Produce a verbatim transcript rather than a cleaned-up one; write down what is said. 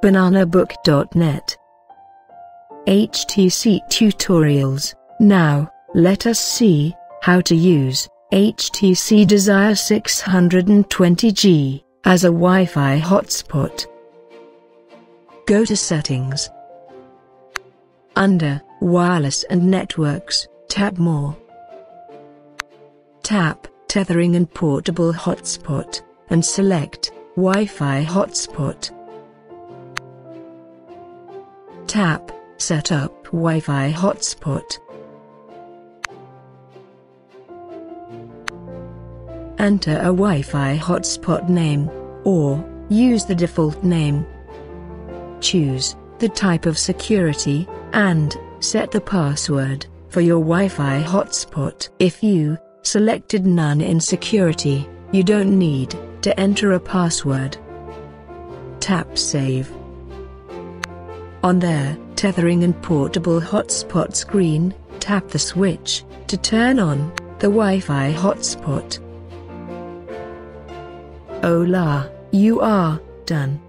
banana book dot net. H T C Tutorials. Now, let us see how to use H T C Desire six twenty G as a Wi-Fi hotspot. Go to Settings. Under Wireless and Networks, tap More. Tap Tethering and Portable Hotspot, and select Wi-Fi Hotspot. Tap Set up Wi-Fi hotspot. Enter a Wi-Fi hotspot name, or use the default name. Choose the type of security, and set the password for your Wi-Fi hotspot. If you selected none in security, you don't need to enter a password. Tap Save. On their Tethering and Portable Hotspot screen, tap the switch to turn on the Wi-Fi hotspot. Voila, you are done.